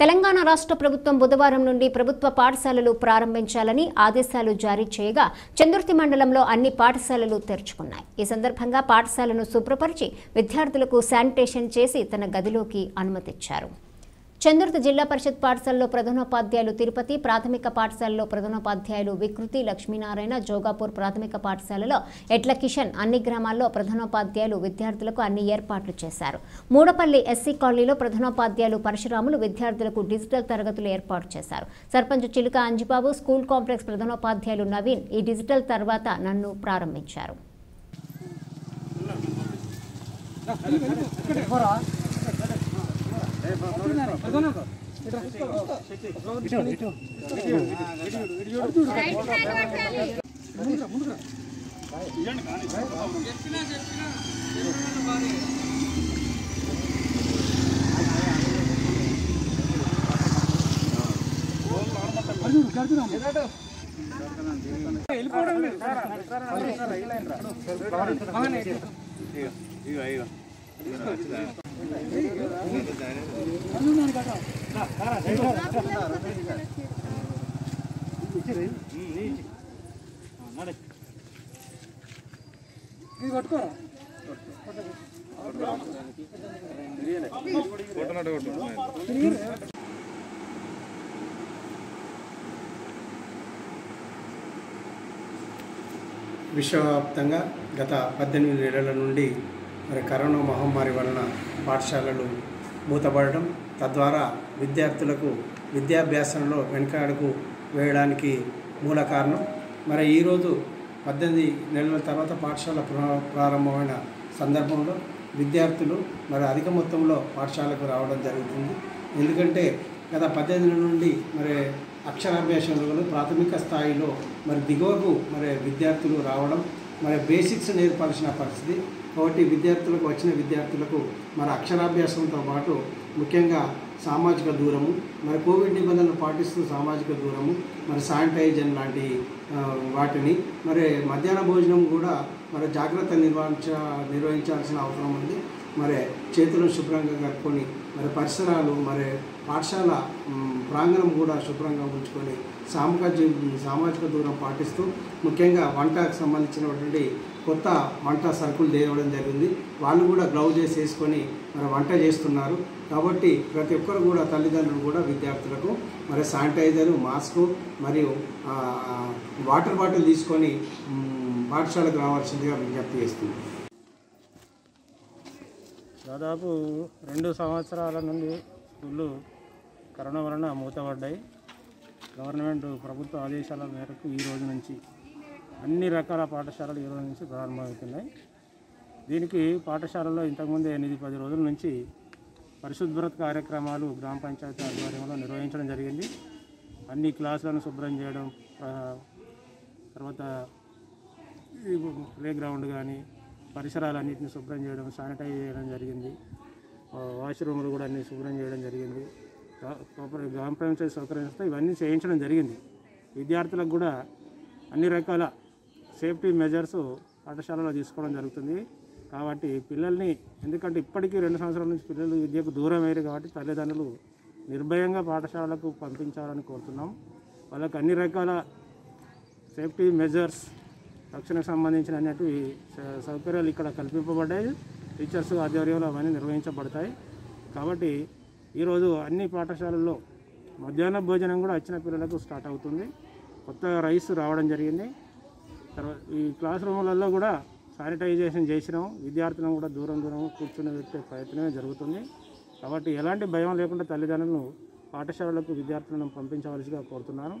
తెలంగాణ రాష్ట్ర ప్రభుత్వం బుధవారం నుండి ప్రభుత్వ పాఠశాలలు ప్రారంభించాలని ఆదేశాలు జారీ చేయగా చందుర్తి మండలంలో అన్ని పాఠశాలలు తెరుచుకున్నాయి. ఈ సందర్భంగా పాఠశాలను శుభ్రపరిచి విద్యార్థులకు శానిటేషన్ చేసి తన గదిలోకి అనుమతిచ్చారు. చందుర్తి జిల్లా పరిషత్ పాఠశాలలో ప్రధానోపాధ్యాయులు తిరుపతి, ప్రాథమిక పాఠశాలలో ప్రధానోపాధ్యాయులు వికృతి, లక్ష్మీనారాయణ, జోగాపూర్ ప్రాథమిక పాఠశాలలో ఎట్ల కిషన్, అన్ని గ్రామాల్లో ప్రధానోపాధ్యాయులు విద్యార్థులకు అన్ని ఏర్పాట్లు చేశారు. మూడపల్లి ఎస్సీ కాలనీలో ప్రధానోపాధ్యాయులు పరశురాములు విద్యార్థులకు డిజిటల్ తరగతులు ఏర్పాటు చేశారు. సర్పంచ్ చిలుక అంజిబాబు, స్కూల్ కాంప్లెక్స్ ప్రధానోపాధ్యాయులు నవీన్ ఈ డిజిటల్ తర్వాత నన్ను ప్రారంభించారు. Right. Right. విశ్వవ్యాప్తంగా గత 18 ఏళ్ల నుండి మరి కరోనా మహమ్మారి వలన పాఠశాలలు మూతపడడం, తద్వారా విద్యార్థులకు విద్యాభ్యాసంలో వెనుకాడుకు వేయడానికి మూల కారణం. మరి ఈరోజు 18 నెలల తర్వాత పాఠశాల ప్రారంభమైన సందర్భంలో విద్యార్థులు మరి అధిక మొత్తంలో పాఠశాలకు రావడం జరుగుతుంది. ఎందుకంటే గత 18 నెలల నుండి మరి అక్షరాభ్యాసంలో ప్రాథమిక స్థాయిలో మరి దిగువకు మరి విద్యార్థులు రావడం, మరి బేసిక్స్ నేర్పాల్సిన పరిస్థితి. కాబట్టి విద్యార్థులకు వచ్చిన విద్యార్థులకు మరి అక్షరాభ్యాసంతో పాటు ముఖ్యంగా సామాజిక దూరము, మరి కోవిడ్ నిబంధనలు పాటిస్తూ సామాజిక దూరము, మరి శానిటైజర్ లాంటి వాటిని, మరి మధ్యాహ్న భోజనం కూడా మరి జాగ్రత్త నిర్వహించాల్సిన అవసరం ఉంది. మరి చేతులను శుభ్రంగా కట్టుకొని మరి పరిసరాలు మరి పాఠశాల ప్రాంగణం కూడా శుభ్రంగా ఉంచుకొని సామాజిక దూరం పాటిస్తూ ముఖ్యంగా వంటకు సంబంధించినటువంటి కొత్త వంట సరుకులు తేవడం జరిగింది. వాళ్ళు కూడా గ్లౌజెస్ వేసుకొని మరి వంట చేస్తున్నారు. కాబట్టి ప్రతి ఒక్కరు కూడా తల్లిదండ్రులు కూడా విద్యార్థులకు మరి శానిటైజరు, మాస్కు మరియు వాటర్ బాటిల్ తీసుకొని పాఠశాలకు రావాల్సిందిగా విజ్ఞప్తి చేస్తుంది. దాదాపు 2 సంవత్సరాల నుండి స్కూళ్ళు కరోనా వలన మూతపడ్డాయి. గవర్నమెంట్ ప్రభుత్వ ఆదేశాల మేరకు ఈ రోజు నుంచి అన్ని రకాల పాఠశాలలు ఈ రోజు నుంచి ప్రారంభమవుతున్నాయి. దీనికి పాఠశాలలో ఇంతకుముందు 8-10 రోజుల నుంచి పరిశుభ్రత కార్యక్రమాలు గ్రామ పంచాయతీ ఆధ్వర్యంలో నిర్వహించడం జరిగింది. అన్ని క్లాసులను శుభ్రం చేయడం, తర్వాత ప్లే గ్రౌండ్ కానీ పరిసరాలన్నింటినీ శుభ్రం చేయడం, శానిటైజ్ చేయడం జరిగింది. వాష్రూమ్లు కూడా అన్నీ శుభ్రం చేయడం జరిగింది. గ్రామ పంచాయతీ సౌకర్యంతో ఇవన్నీ చేయించడం జరిగింది. విద్యార్థులకు కూడా అన్ని రకాల సేఫ్టీ మెజర్స్ పాఠశాలలో తీసుకోవడం జరుగుతుంది. కాబట్టి పిల్లల్ని, ఎందుకంటే ఇప్పటికీ 2 సంవత్సరాల నుంచి పిల్లలు విద్యకు దూరం అయ్యారు, కాబట్టి తల్లిదండ్రులు నిర్భయంగా పాఠశాలకు పంపించాలని కోరుతున్నాం. వాళ్ళకు అన్ని రకాల సేఫ్టీ మెజర్స్, రక్షణకు సంబంధించిన అనేటివి సౌకర్యాలు ఇక్కడ కల్పింపబడ్డాయి. టీచర్స్ ఆధ్వర్యంలో అవన్నీ నిర్వహించబడతాయి. కాబట్టి ఈరోజు అన్ని పాఠశాలల్లో మధ్యాహ్న భోజనం కూడా వచ్చిన పిల్లలకు స్టార్ట్ అవుతుంది. కొత్త రైస్ రావడం జరిగింది. తర్వాత ఈ క్లాస్ రూమ్లలో కూడా శానిటైజేషన్ చేసినాము. విద్యార్థులను కూడా దూరం కూర్చుని పెట్టే ప్రయత్నమే జరుగుతుంది. కాబట్టి ఎలాంటి భయం లేకుండా తల్లిదండ్రులను పాఠశాలలకు విద్యార్థులను పంపించవలసిగా కోరుతున్నాను.